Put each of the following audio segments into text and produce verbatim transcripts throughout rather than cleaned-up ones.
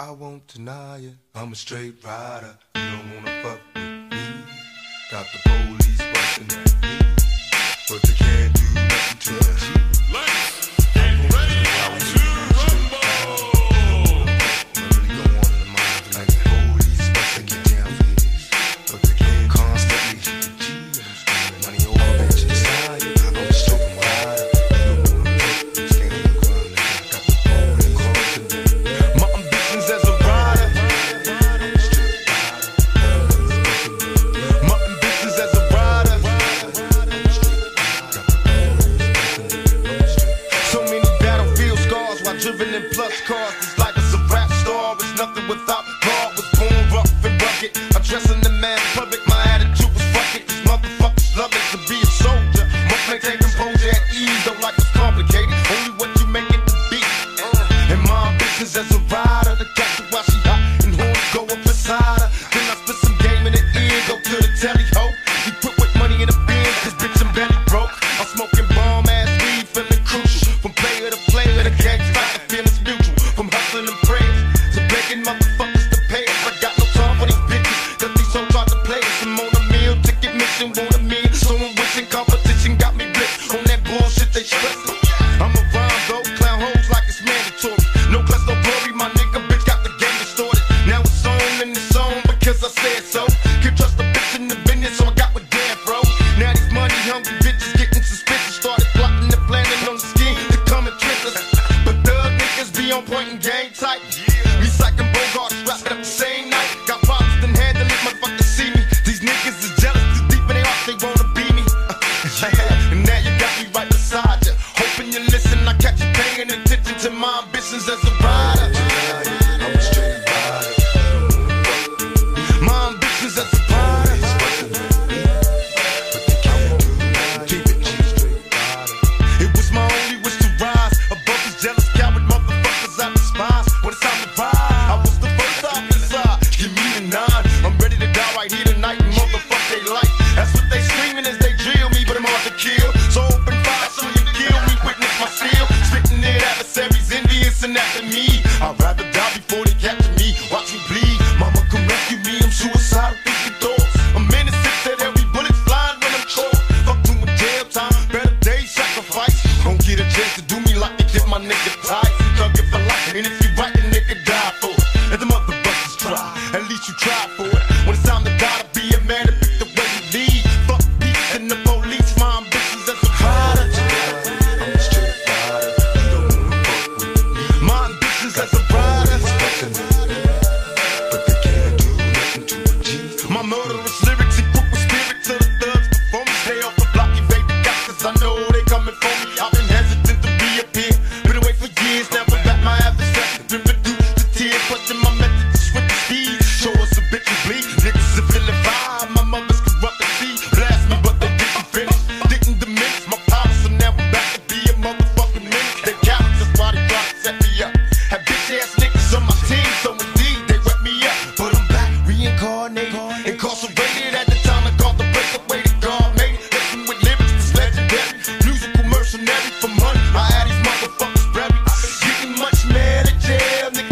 I won't deny it, I'm a straight rider. You don't wanna fuck with me. Got the police busting at me, but they can't do nothing to us. Let's get ready to rumble. I really go on in the mind like the police busting get down for this, but they can't constantly spend money over bitches. I'm a straight rider. You don't wanna fuck with me. Stand on the ground. Got the police busting at me. Driven in plush cars, it's like it's a rap star. It's nothing without God. Was born rough and rugged, addressing the mass public. My attitude was fuck it, these motherfuckers love it. To be a soldier must maintain composure at ease. Don't like what's complicated, only what you make it to be. And my ambitionz as a rider, to catch her while she hot and horns go up beside her. Then I spit some game in the ear, go to the telly ho. You put with money in the bin, cause bitch I'm barely broke. I'm smoking bomb ass weed, feeling crucial. From player to player, the gang motherfuckers to pay us. I got no time for these bitches, cause these hoes tried to play us. I'm on a meal ticket mission, want a meal. So I'm wishing competition got me blitzed on that bullshit they stress. I'm a rhyme though, clown hoes like it's mandatory. No class, no glory, my nigga, bitch got the game distorted. Now it's on and it's on because I said so. Could trust a bitch in the business, so I got with Dan, bro. Now these money hungry bitches getting suspicious. Started plotting and planning on the scheme to come and trick us. But thug niggas be on point and gang tight. Recycling Bogarts, wrapped it up the same night. Got problems, then handle it, motherfuckers see me. These niggas is jealous, too deep in their hearts, they wanna be me. And now you got me right beside ya, hoping you listen, I catch you paying attention to my ambitionz as a rider. I'm a straight rider. My ambitionz as a rider. Keep it straight rider. It was my only wish to rise above these jealous coward motherfuckers I despise. When it's time to ride, I was the first off the side. Give me the nine. I'm ready to die right here tonight and motherfuck they life. That's what they screaming as they drill me, but I'm hard to kill. So open fire, so you kill me, witness my steel. Spitting at adversaries, Indians, and after me. I'd rather die before they capture me. Watch me bleed. Mama, come rescue me. I'm suicidal, thinking doors. I'm innocent, said there'll be bullets flying when I'm caught. Fuck to a jail time, better day sacrifice. Don't get a chance to do me like they did my nigga tight. Thug it for life, and if you right, and the motherfuckers try, at least you tried for it. When it's time to die, to be a man, to pick the way you lead. Fuck peace and the police, my ambitionz as a rider. I'm a straight rider, you don't wanna fuck with me. My ambitionz as a rider. But they can't do nothing to a G. My murderous lyrics, he put with spirit to the thugs before me. Stay off the block, you baby got, cause I know they coming for me. I've been hesitant to be up here, been away for years now, but that my adversary been reduced. Question my methods with the speed. Show us a bitch and bleed. Niggas are feeling vibe. My mother's corrupt and see. Blast me, but they didn't finish. Didn't diminish my power, so now I'm back to be a motherfucking menace. They got me, that's why they tried to set me up. Had bitch ass niggas on my team, so indeed they wet me up. But I'm back, reincarnated, incarcerated at the time I caught the breakaway. The guard made it. Listen with lyrics that's legendary. Musical mercenary for money. I had these motherfuckers buried. Getting much mad at jail, niggas.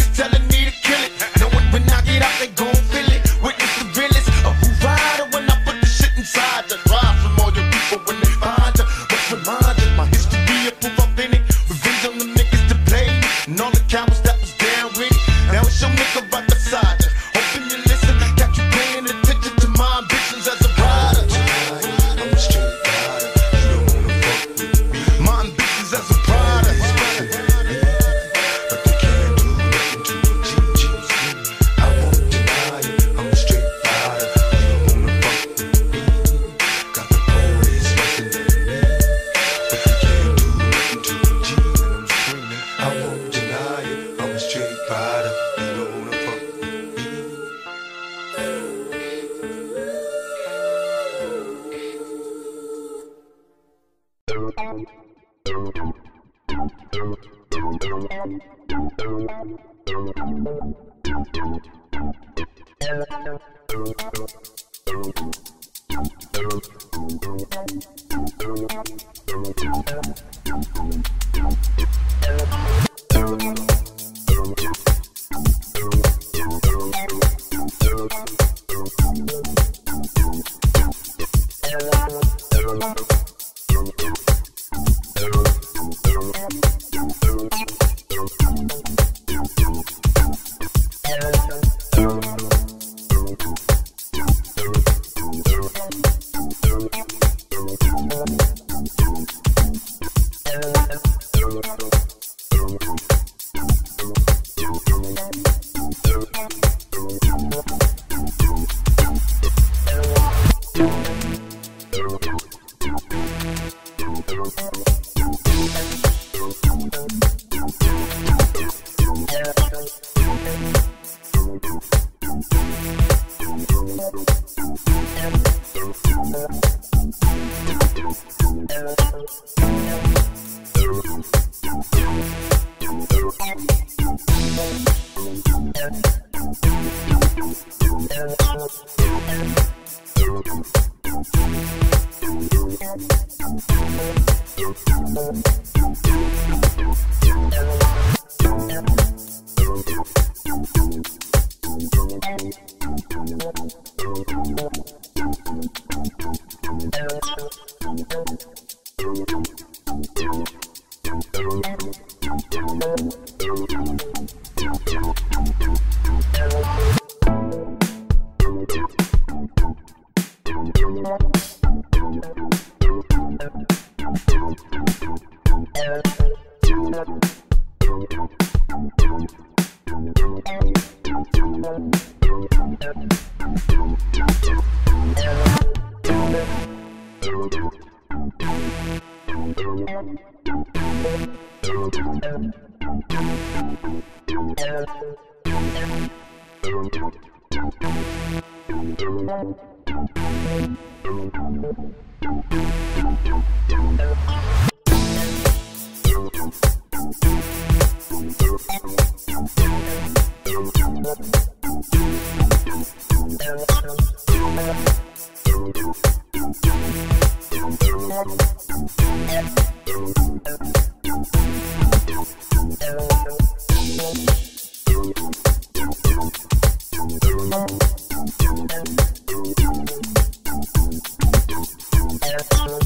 Thank you.